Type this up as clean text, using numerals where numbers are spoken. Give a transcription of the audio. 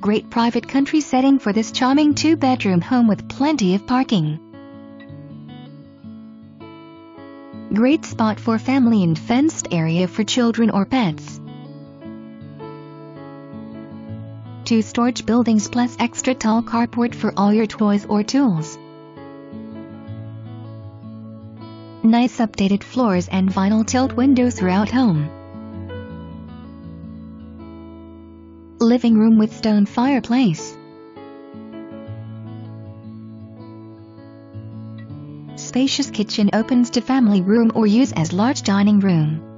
Great private country setting for this charming 2-bedroom home with plenty of parking. Great spot for family and fenced area for children or pets. 2 storage buildings plus extra tall carport for all your toys or tools. Nice updated floors and vinyl tilt windows throughout home. Living room with stone fireplace. Spacious kitchen opens to family room or use as large dining room.